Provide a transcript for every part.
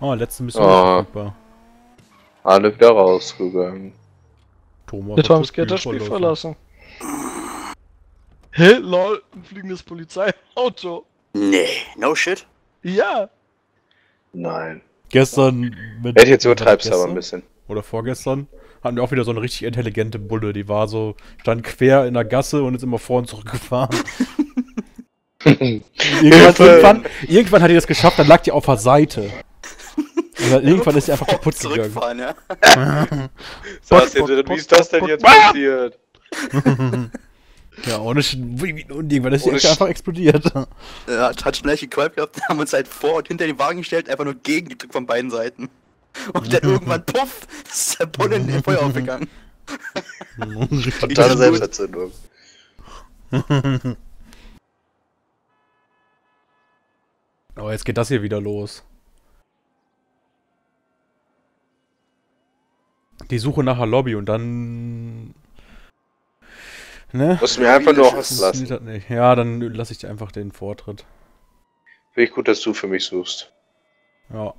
Oh, letzte Mission verfügbar. Alle wieder rausgegangen. Thomas wir haben das Ghetto-Spiel verlassen. Hä, lol, ein fliegendes Polizeiauto. Nee, no shit? Ja. Nein. Gestern... Mit jetzt übertreibst aber ein bisschen. Oder vorgestern hatten wir auch wieder so eine richtig intelligente Bulle, die war so... Stand quer in der Gasse und ist immer vor und zurück gefahren. irgendwann hat die das geschafft, dann lag die auf der Seite. Also irgendwann ist sie einfach kaputt gegangen. Ja. Wie ist das denn jetzt passiert? Ja, ohne und irgendwann ist sie einfach explodiert. Ja, hat schnell gequält gehabt, haben uns halt vor und hinter den Wagen gestellt, einfach nur gegengedrückt von beiden Seiten. Und dann irgendwann, puff, ist der Bulle in den Feuer aufgegangen. Totale Selbstentzündung. Aber jetzt geht das hier wieder los. Die Suche nach der Lobby und dann... Ne? Musst du mir einfach nur auslassen. Ja, dann lasse ich dir einfach den Vortritt. Finde ich gut, dass du für mich suchst. Ja.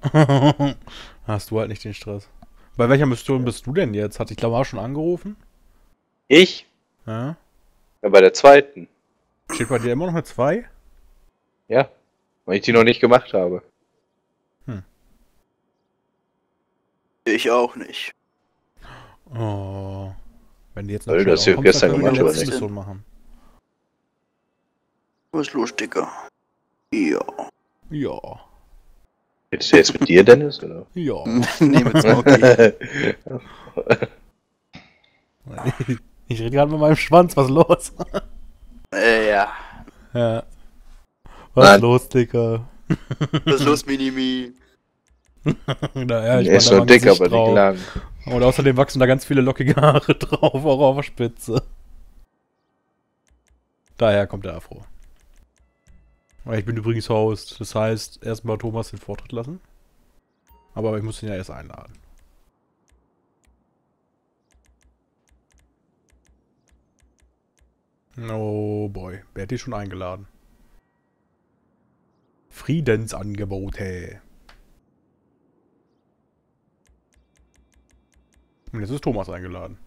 Hast du halt nicht den Stress. Bei welcher Mission bist du denn jetzt? Hat dich Lamar schon angerufen? Ich? Ja? Ja, bei der zweiten. Steht bei dir immer noch eine 2? Ja, weil ich die noch nicht gemacht habe. Hm. Ich auch nicht. Oh. Wenn die jetzt noch das hier gestern gemacht haben. Was ist los, Dicker? Ja. Ja. Redest du jetzt mit dir, Dennis, oder? Ja. Nee, mit Smokey. Ich rede gerade mit meinem Schwanz, was ist los? Ja. Ja. Was ist los, Dicker? Was ist los, Minimi? Naja, ich meine, ist so dick, aber nicht lang. Und außerdem wachsen da ganz viele lockige Haare drauf, auch auf der Spitze. Daher kommt der Afro. Ich bin übrigens Host, das heißt, erstmal Thomas den Vortritt lassen. Aber ich muss ihn ja erst einladen. Oh boy, Berti schon eingeladen. Friedensangebote. Und jetzt ist Thomas eingeladen.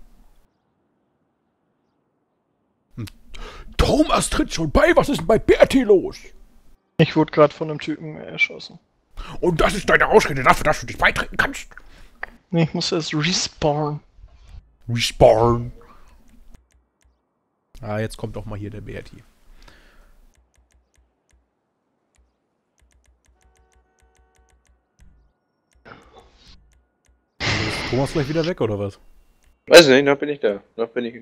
Hm. Thomas tritt schon bei, was ist denn bei Berti los? Ich wurde gerade von einem Typen erschossen. Und das ist deine Ausrede dafür, dass du dich beitreten kannst? Nee, ich muss erst respawnen. Respawnen. Ah, jetzt kommt doch mal hier der Berti. Thomas gleich wieder weg, oder was? Weiß nicht, noch bin ich da. Noch bin ich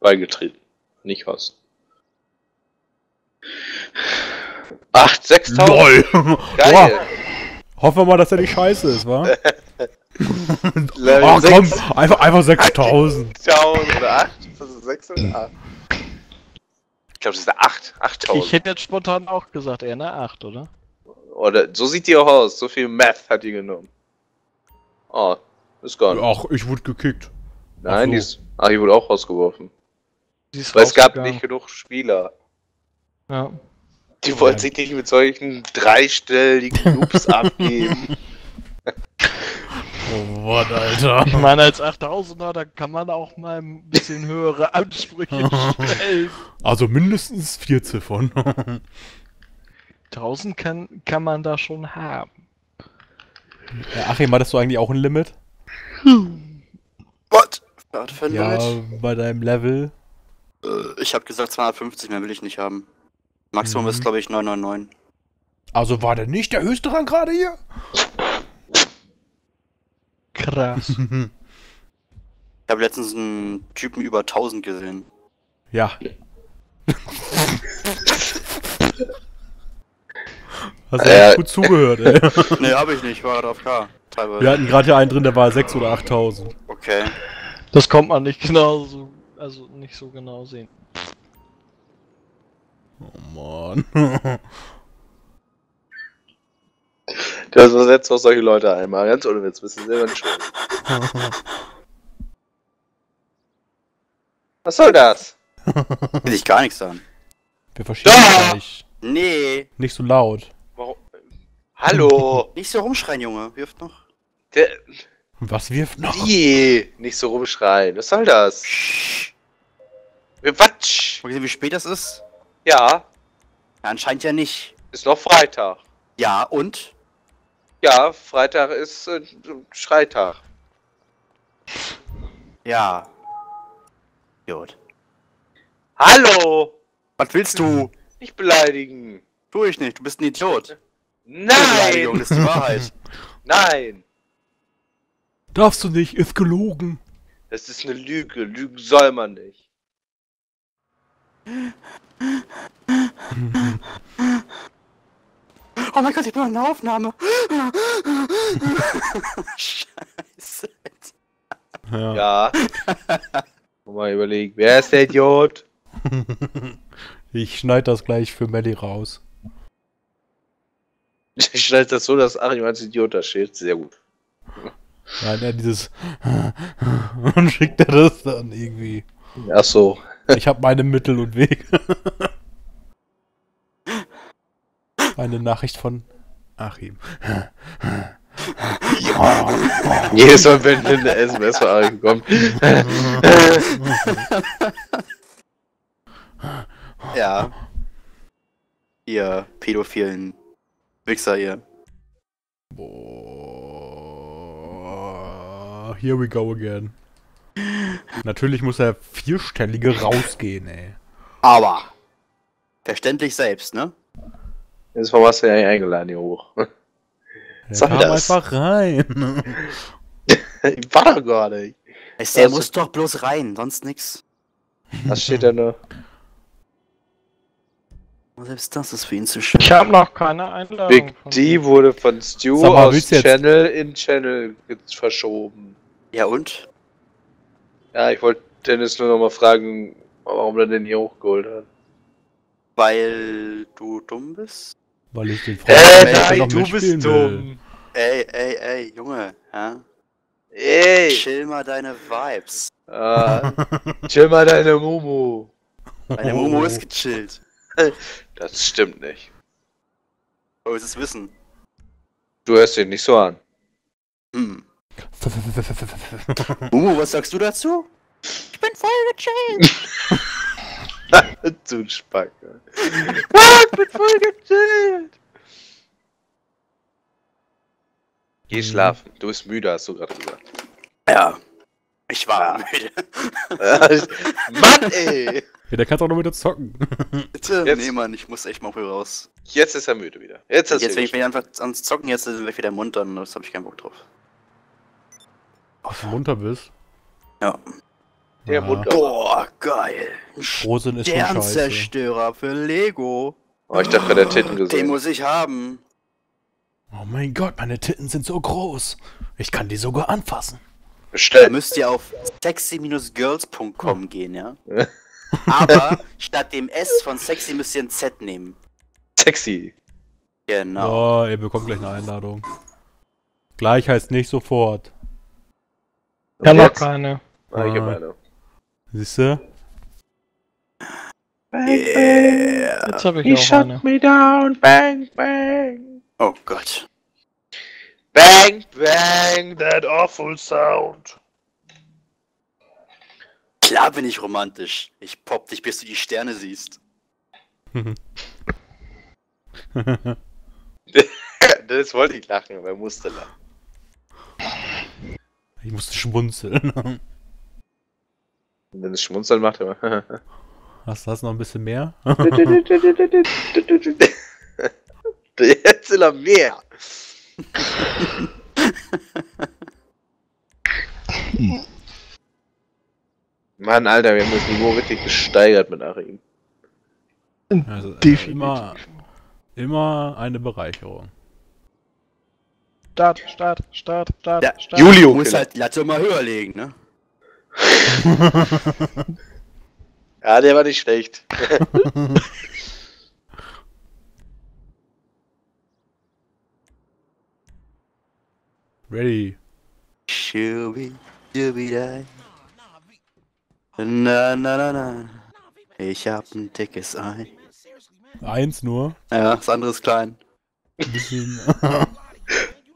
beigetreten. Nicht raus. 6000! LOL! Geil! Boah. Hoffen wir mal, dass er nicht scheiße ist, wa? Oh, komm! Einfach 6000! 1000 oder 8? Das ist 6 oder 8? Ich glaube, das ist eine 8. 8000. Ich hätte jetzt spontan auch gesagt, eher eine 8, oder? Oder so sieht die auch aus. So viel Math hat die genommen. Ah, ist gar nicht. Ach, ich wurde gekickt. Nein, so. Die wurde auch rausgeworfen. Weil es gab nicht genug Spieler. Ja. Die wollten sich nicht mit solchen dreistelligen Loops abgeben. Oh Mann, Alter. Ich meine, als 8000er, da kann man auch mal ein bisschen höhere Ansprüche stellen. Also mindestens 4 Ziffern. 1000 kann man da schon haben. Achim, hattest du eigentlich auch ein Limit? What? Was für ein Limit? Bei deinem Level? Ich hab gesagt 250, mehr will ich nicht haben. Maximum ist, glaube ich, 999. Also war der nicht der höchste Rang gerade hier? Krass. Ich habe letztens einen Typen über 1000 gesehen. Ja. Hast du ja gut zugehört, ey. Nee, hab ich nicht, ich war gerade auf K, teilweise. Wir hatten gerade hier einen drin, der war 6.000 oder 8.000. Okay. Das kommt man nicht genau so, also nicht so genau sehen. Oh Mann. Das versetzt auch solche Leute einmal, ganz ohne Witz, bist du selber nicht schuld. Was soll das? Will ich gar nichts sagen. Wir verstehen das nicht. Nee. Nicht so laut. Warum? Hallo! Nicht so rumschreien, Junge. Wirft noch. Der... Was wirft noch? Nee, nicht so rumschreien. Was soll das? Quatsch! Mal sehen, wie spät das ist? Ja. Ja, anscheinend ja nicht. Ist noch Freitag. Ja, und? Ja, Freitag ist Schreitag. Ja. Gut. Hallo! Was willst du? Nicht beleidigen. Tu ich nicht, du bist ein Idiot. Nein! Beleidigung ist die Wahrheit. Nein! Darfst du nicht, ist gelogen. Das ist eine Lüge, lügen soll man nicht. Oh mein Gott, ich bin in der Aufnahme. Scheiße. Ja. Ja. Mal überlegen, wer ist der Idiot? Ich schneide das gleich für Melli raus. Ich schneide das so, dass Achim als Idiot da steht. Sehr gut. Nein, er dieses... Und schickt er das dann irgendwie. Ach so. Ich habe meine Mittel und Wege. Eine Nachricht von Achim. Ja. Jedes Mal, wenn eine SMS von Achim kommt. Ja. Ihr pädophilen Wichser hier. Boah. Here we go again. Natürlich muss der Vierstellige rausgehen, ey. Aber. Verständlich selbst, ne? Jetzt war was ja nicht eingeladen hier hoch. Sag ja, das. Einfach rein. Ich war doch gar nicht. Der also, muss doch bloß rein, sonst nix. Was steht da nur? Selbst das ist für ihn zu schön. Ich habe noch keine Einladung. Big D wurde von Stu aus Channel in Channel verschoben. Ja und? Ja, ich wollte Dennis nur nochmal fragen, warum er den hier hochgeholt hat. Weil du dumm bist? Weil ich den nein, du bist dumm! Ey, Junge, ja? Ey! Chill mal deine Vibes. Chill mal deine Mumu. Deine Mumu ist gechillt. Das stimmt nicht. Du willst es wissen. Du hörst ihn nicht so an. Hm. Mumu, was sagst du dazu? Ich bin voll gechillt! Du Spacke. Ich bin voll gechillt! Geh schlafen, du bist müde, hast du gerade gesagt. Ja. Ich war müde. Mann, ey! Ja, der kann auch noch wieder zocken. Bitte, jetzt. Nee, Mann, ich muss echt mal früh raus. Jetzt ist er müde wieder. Jetzt wenn ich mich einfach ans Zocken jetzt werde ich wieder munter und das habe ich keinen Bock drauf. Auf du munter bist? Ja. Der munter. Boah, geil. Rosen ist Sternzerstörer für Lego. Oh, ich dachte, bei der Titten gesehen. Den muss ich haben. Oh mein Gott, meine Titten sind so groß. Ich kann die sogar anfassen. Bestell. Da müsst ihr auf sexy-girls.com gehen, ja? Aber statt dem S von sexy müsst ihr ein Z nehmen. Sexy. Genau. Oh, ihr bekommt gleich eine Einladung. Gleich heißt nicht sofort. Ich hab noch keine. Ich hab eine. Siehste? Bang, yeah. Jetzt hab ich noch eine. He shut me down, bang, bang. Oh Gott. Bang, bang, that awful sound. Klar bin ich romantisch. Ich pop dich, bis du die Sterne siehst. Das wollte ich lachen, aber er musste lachen. Ich musste schmunzeln. Wenn es schmunzeln macht, immer. Hast du noch ein bisschen mehr? Jetzt will er mehr. Mann, Alter, wir haben das Niveau wirklich gesteigert mit Achim. Also, immer eine Bereicherung. Start. Ja, Start. Julio muss halt die Latte mal höher legen, ne? Ja, der war nicht schlecht. Ready. Na. Ich hab ein dickes Ei. Eins nur? Ja, das andere ist klein. Ein bisschen.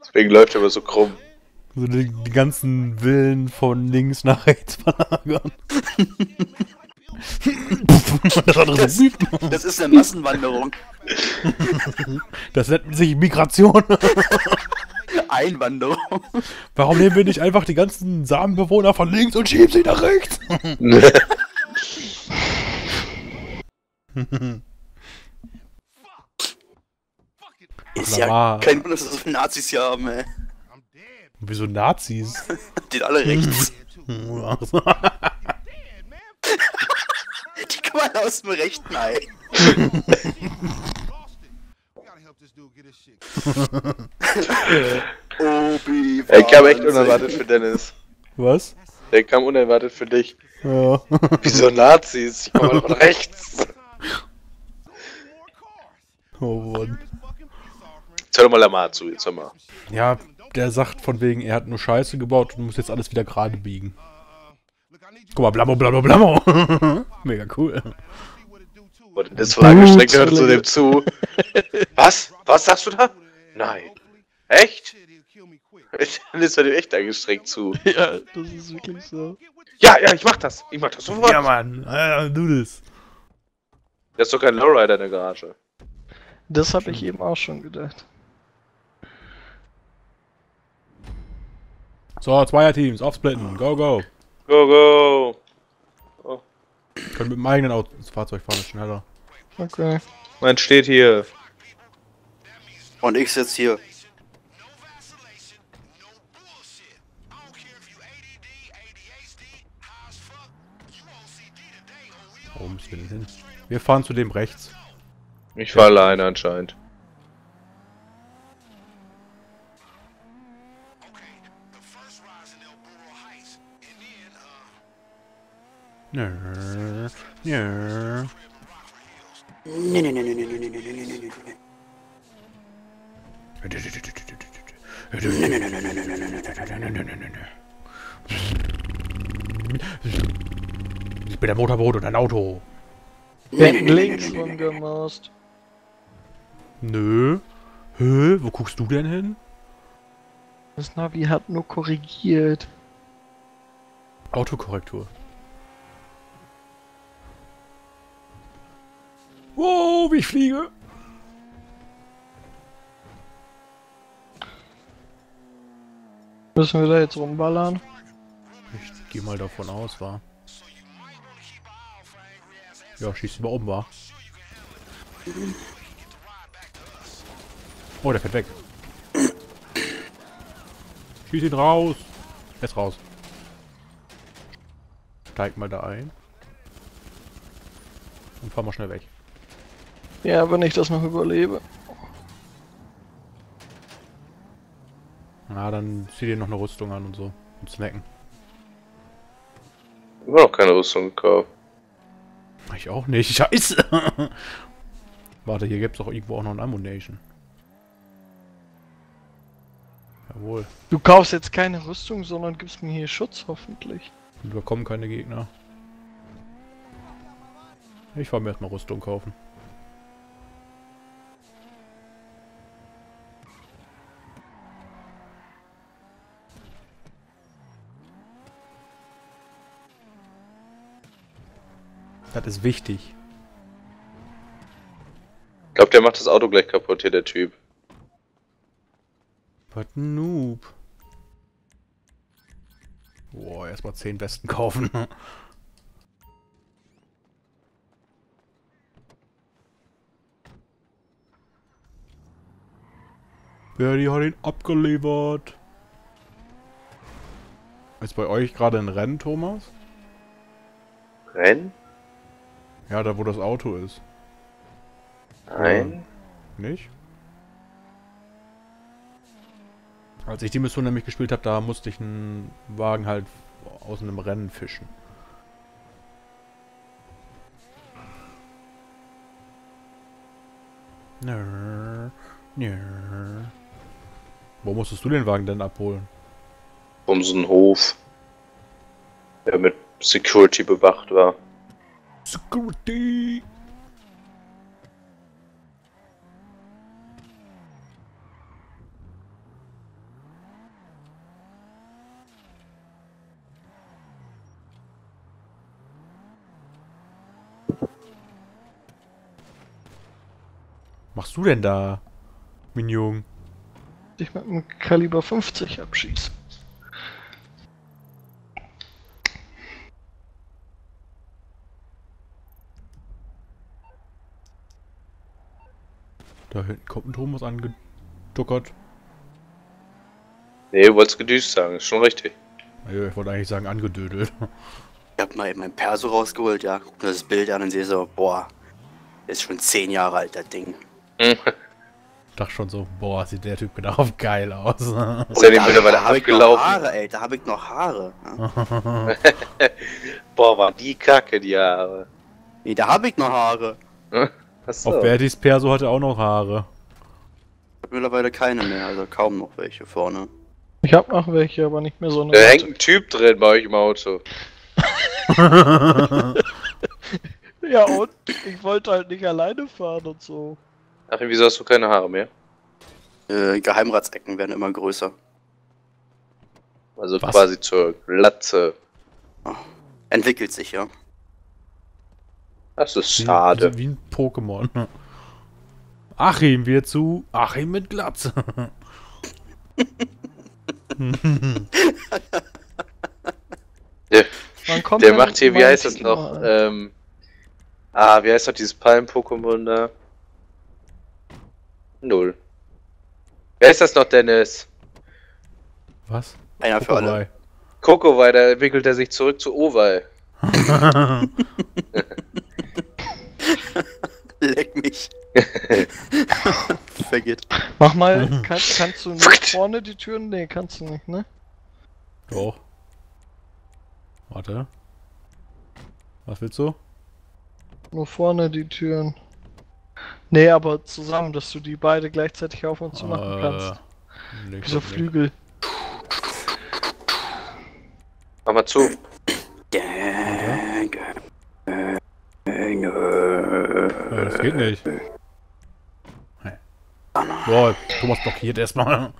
Deswegen läuft er aber so krumm. So die ganzen Villen von links nach rechts verlagern. Das ist eine Massenwanderung. Das nennt sich Migration. Einwanderung. Warum nehmen wir nicht einfach die ganzen Samenbewohner von links und schieben sie nach rechts? Ist ja kein Wunder, dass wir so viele Nazis hier haben, ey. Wieso Nazis? Die alle rechts. Die kommen aus dem rechten Ei. Er kam echt unerwartet für Dennis. Was? Der kam unerwartet für dich. Ja. Wieso Nazis? Die kommen von rechts. Oh Mann. Jetzt hör doch mal Lamar zu, jetzt hör mal. Ja, der sagt von wegen, er hat nur Scheiße gebaut und muss jetzt alles wieder gerade biegen. Guck mal, Blammo, Blammo, Blammo. Mega cool. Und das Fragestreck hört zu dem zu. Was? Was sagst du da? Nein. Echt? Dann ist er dem echt angestreckt zu. Ja, das ist wirklich so. Ja, ja, ich mach das. Ich mach das sofort. Ja, Mann. Du das. Das ist doch kein Lowrider in der Garage. Das habe ich eben auch schon gedacht. So, Zweierteams, aufsplitten. Go, go. Go, go! Oh. Ich kann mit dem eigenen Auto ins Fahrzeug fahren, ist schneller. Okay. Mein steht hier. Und ich sitze hier. Wo müssen wir denn hin? Wir fahren zu dem rechts. Ich fahre alleine anscheinend. Nö, nö. Ich bin ein Motorboot und ein Auto. Links rumgemaust. Nö. Hä? Wo guckst du denn hin? Das Navi hat nur korrigiert. Autokorrektur. Wow, wie ich fliege! Müssen wir da jetzt rumballern? Ich gehe mal davon aus, wa? Ja, schießt über oben, wa? Oh, der fährt weg. Schieß ihn raus! Er ist raus. Steig mal da ein. Und fahr mal schnell weg. Ja, aber nicht, dass ich noch überlebe. Na, dann zieh dir noch eine Rüstung an und so. Und snacken. Ich habe noch keine Rüstung gekauft. Ich auch nicht. Scheiße! Warte, hier gibt's doch irgendwo auch noch ein Ammunition. Jawohl. Du kaufst jetzt keine Rüstung, sondern gibst mir hier Schutz, hoffentlich. Und wir bekommen keine Gegner. Ich fahr mir erstmal Rüstung kaufen. Das ist wichtig. Ich glaube, der macht das Auto gleich kaputt hier, der Typ. Was ein Noob. Boah, erstmal 10 Westen kaufen. Verdi hat ihn abgeliefert. Ist bei euch gerade ein Rennen, Thomas? Rennen? Ja, da wo das Auto ist. Nein. Nicht? Als ich die Mission nämlich gespielt habe, da musste ich einen Wagen halt aus einem Rennen fischen. Nö, nö. Wo musstest du den Wagen denn abholen? Um so einen Hof, der mit Security bewacht war. Security! machst du denn da, Minion? Ich mit einem Kaliber 50 abschieße. Da hinten kommt ein Thomas angeduckert. Nee, du wolltest gedüst sagen, ist schon richtig. Ja, ich wollte eigentlich sagen angedödelt. Ich hab mal eben mein Perso rausgeholt, ja, guck mir das Bild an und sehe so, boah, ist schon 10 Jahre alt, das Ding. Ich dachte schon so, boah, sieht der Typ genau geil aus. Ist ja nicht mittlerweile abgelaufen. Haare, ey, da habe ich noch Haare. Ja? Boah, war die Kacke, die Haare. Nee, da habe ich noch Haare. Ob Verdis Perso hatte auch noch Haare. Ich hab mittlerweile keine mehr, also kaum noch welche vorne. Ich hab noch welche, aber nicht mehr so eine. Da hängt ein Typ drin bei euch im Auto. Ja und? Ich wollte halt nicht alleine fahren und so. Ach, wieso hast du keine Haare mehr? Geheimratsecken werden immer größer. Also was? Quasi zur Glatze. Oh, entwickelt sich, ja. Das ist schade. Wie ein Pokémon. Achim wird zu Achim mit Glatze. Der macht hier, wie heißt das noch? Wie heißt noch dieses Palm-Pokémon da? Null. Wer ist das noch, Dennis? Was? Einer für alle. Kokowai, da entwickelt er sich zurück zu Owei. Leck mich. Vergeht. Mach mal, kannst du nicht vorne die Türen? Nee, kannst du nicht, ne? Doch. Warte. Was willst du? Nur vorne die Türen. Nee, aber zusammen, dass du die beide gleichzeitig auf und zu machen kannst. Wie so Flügel. Mach mal zu. Das geht nicht. Lol, Thomas blockiert erstmal.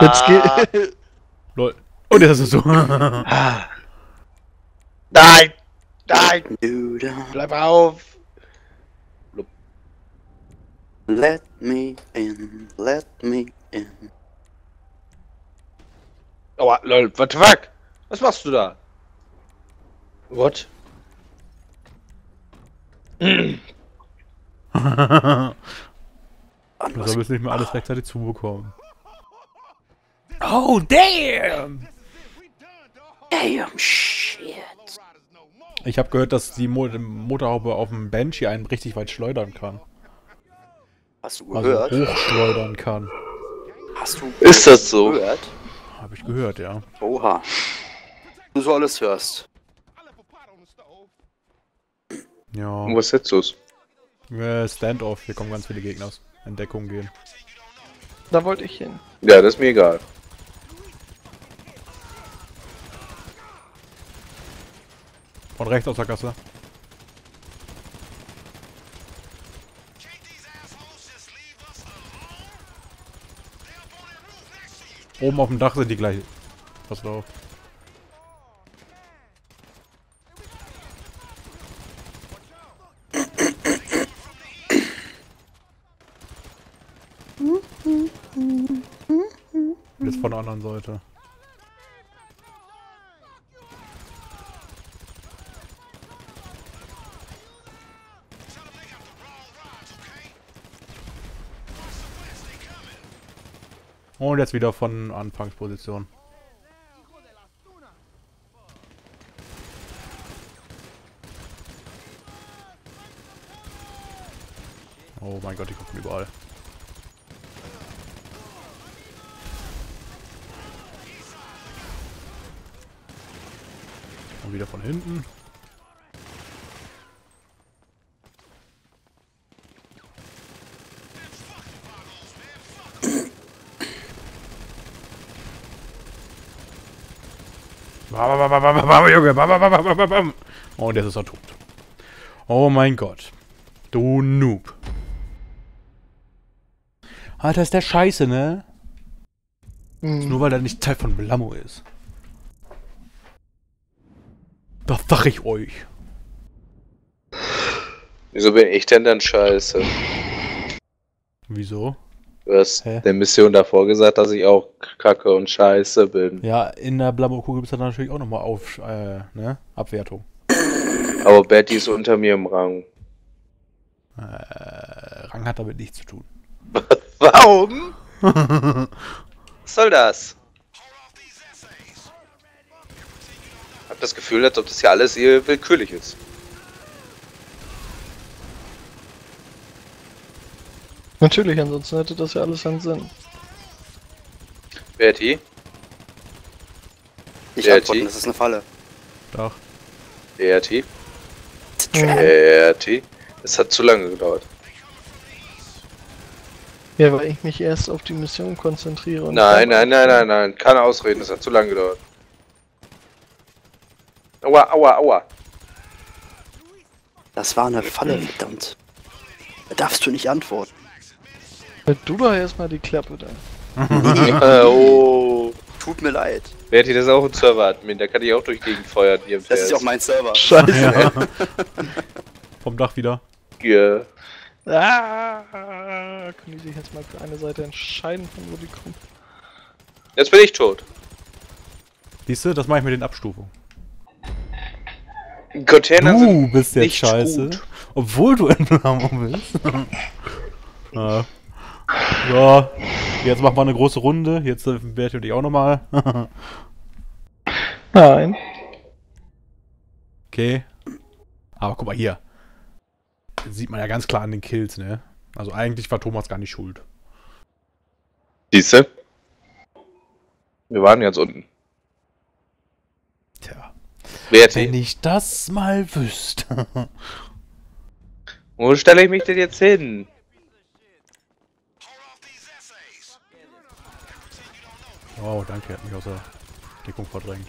Jetzt geht. Lol. Und jetzt ist es so. Nein! Nein! Bleib auf! Blub. Let me in, let me in. Aua, lol, what the fuck? Was machst du da? What? Du sollst nicht mehr alles rechtzeitig zubekommen. Oh, damn! Damn, shit. Ich habe gehört, dass die Motorhaube auf dem Banshee einen richtig weit schleudern kann. Hast du gehört? Also hochschleudern kann. Hast du gehört? Ist das so? Habe ich gehört, ja. Oha. Du so alles hörst. Ja. Und was ist jetzt los? Standoff, hier kommen ganz viele Gegner aus. In Deckung gehen. Da wollte ich hin. Ja, das ist mir egal. Von rechts aus der Gasse. Oben auf dem Dach sind die gleich. Pass drauf. Jetzt von der anderen Seite. Und jetzt wieder von Anfangsposition. Oh mein Gott, die gucken überall. Und wieder von hinten. Und jetzt ist er tot. Oh mein Gott. Du Noob. Alter, ist der Scheiße, ne? Mhm. Nur weil er nicht Teil von Blammo ist. Da sag ich euch. Wieso bin ich denn dann Scheiße? Wieso? Du hast der Mission davor gesagt, dass ich auch Kacke und Scheiße bin. Ja, in der Blamoko gibt es dann natürlich auch nochmal auf Abwertung. Aber Betty ist unter mir im Rang. Rang hat damit nichts zu tun. Warum? Was soll das? Ich hab das Gefühl, als ob das hier alles ihr willkürlich ist. Natürlich, ansonsten hätte das ja alles einen Sinn. Berti? Ich antworte, das ist eine Falle. Doch. Berti? Berti? Es hat zu lange gedauert. Ja, weil ich mich erst auf die Mission konzentriere und... Nein, nein, nein, nein, nein, keine Ausreden, es hat zu lange gedauert. Aua, aua, aua. Das war eine Falle, verdammt. Da darfst du nicht antworten. Halt du doch erstmal die Klappe da. Oh. Tut mir leid. Wer hätte das auch einen Server-Admin? Da kann ich auch durch Gegend feuern. Das ist auch mein Server. Scheiße. Ja. Vom Dach wieder. Ja. Ah, können die sich jetzt mal für eine Seite entscheiden, von wo die kommen? Jetzt bin ich tot. Siehst du, das mache ich mit den Abstufungen. Container sind bist jetzt scheiße. Gut. Obwohl du in Blammo bist. Ja. So, jetzt machen wir eine große Runde. Jetzt werde ich dich auch nochmal. Nein. Okay. Aber guck mal hier. Das sieht man ja ganz klar an den Kills, ne? Also eigentlich war Thomas gar nicht schuld. Siehste? Wir waren jetzt unten. Tja. Wenn ich das mal wüsste. Wo stelle ich mich denn jetzt hin? Wow, danke, er hat mich aus der Deckung verdrängt.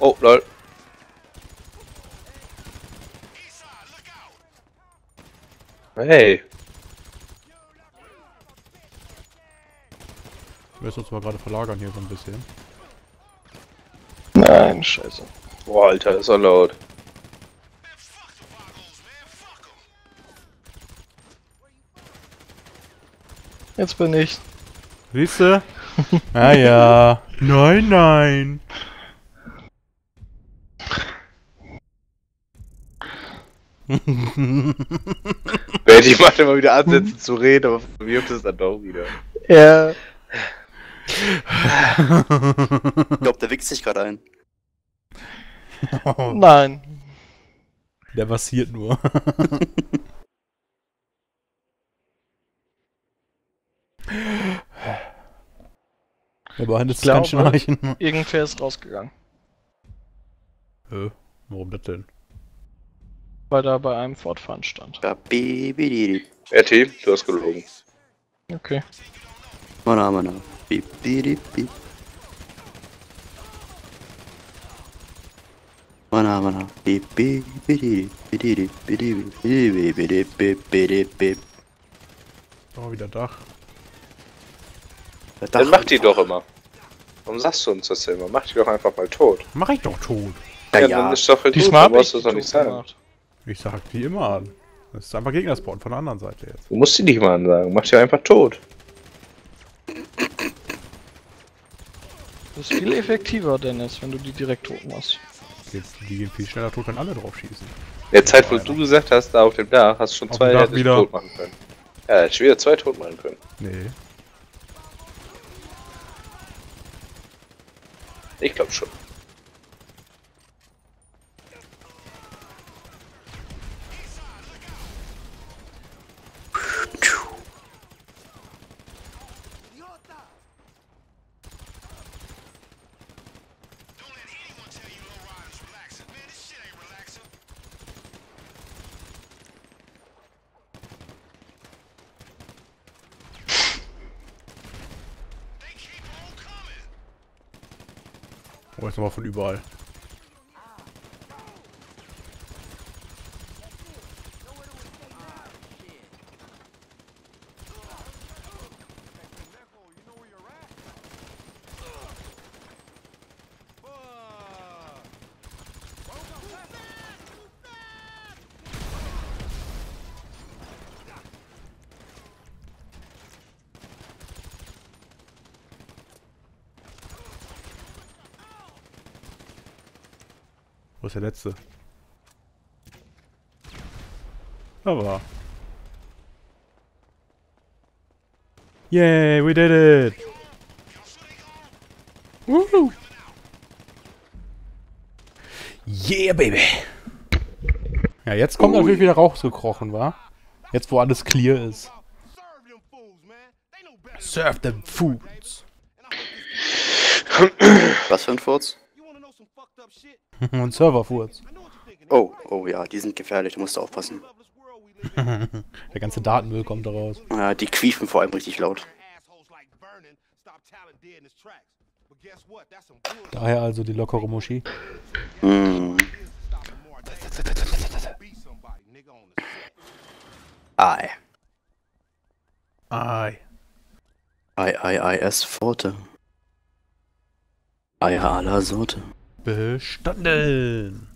Oh, lol. Hey. Wir müssen uns mal gerade verlagern hier so ein bisschen. Nein, scheiße. Boah, Alter, ist er laut. Jetzt bin ich. Siehst du? Naja. Nein, nein. Ich mache immer wieder Ansätze zu reden, aber von mir kommt es dann doch wieder. Ja. Ich glaube, der wichst sich gerade ein. Oh. Nein. Der passiert nur. Der behandelt sich ganz schön reichen. Irgendwer ist rausgegangen. Warum das denn? Weil da bei einem Fortfahren stand. RT, du hast gelogen. Okay. Mana, mana. Mana, mana. Oh, wieder Dach. Dann mach die doch immer. Warum sagst du uns das immer? Mach die doch einfach mal tot. Mach ich doch tot. Ja, dann ist doch diesmal musst du es doch nicht sagen. Ich sag die immer an. Das ist einfach Gegnerspawn von der anderen Seite jetzt. Du musst die nicht mal ansagen, mach die einfach tot. Das ist viel effektiver, Dennis, wenn du die direkt tot machst. Die gehen viel schneller tot, wenn alle drauf schießen. In der Zeit, wo du gesagt hast, da auf dem Dach, hast du schon zwei tot machen können. Ja, hättest du wieder zwei tot machen können. Nee. Ich glaub schon. Oh, jetzt nochmal von überall. Wo ist der letzte? Aber. Yay, we did it! Woohoo! Yeah, baby! Ja, jetzt kommt natürlich wieder Rauch gekrochen, wa? Jetzt, wo alles clear ist. Serve them foods! Was für ein Furz? Ein Serverfurz. Oh, oh ja, die sind gefährlich, du musst aufpassen. Der ganze Datenmüll kommt da raus. Ja, die quiefen vor allem richtig laut. Daher also die lockere Muschi. Mm. Ei. Ei. Ei, S-Forte. Eier aller Sorte. Bestanden.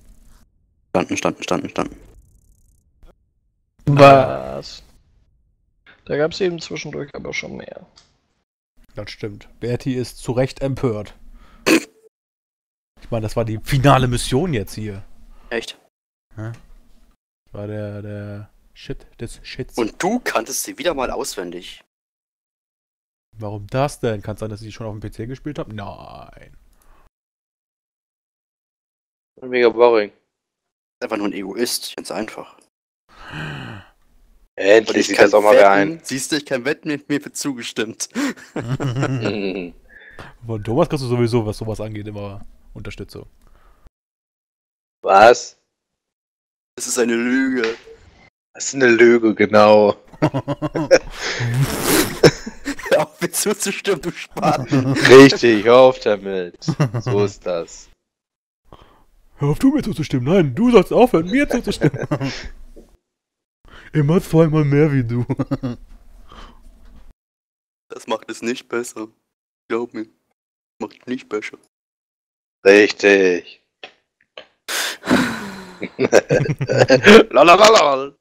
Standen. Was? Da gab es eben zwischendurch aber schon mehr. Das stimmt. Bertie ist zu Recht empört. Ich meine, das war die finale Mission jetzt hier. Echt? Ja? War der Shit des Shits. Und du kanntest sie wieder mal auswendig. Warum das denn? Kann es sein, dass ich die schon auf dem PC gespielt habe? Nein. Mega boring. Einfach nur ein Egoist, ganz einfach. Endlich sieht das auch mal wieder ein. Siehst du, ich kann wetten, mit mir wird zugestimmt. Von Thomas kriegst du sowieso, was sowas angeht, immer Unterstützung. Was? Das ist eine Lüge. Das ist eine Lüge, genau. Hör auf, mir zuzustimmen, du Spaten. Richtig, hör auf damit. So ist das. Hör auf, du mir zuzustimmen. Nein, du sollst aufhören, mir zuzustimmen. Immer zweimal mehr wie du. Das macht es nicht besser. Glaub mir. Macht nicht besser. Richtig. Lalalala.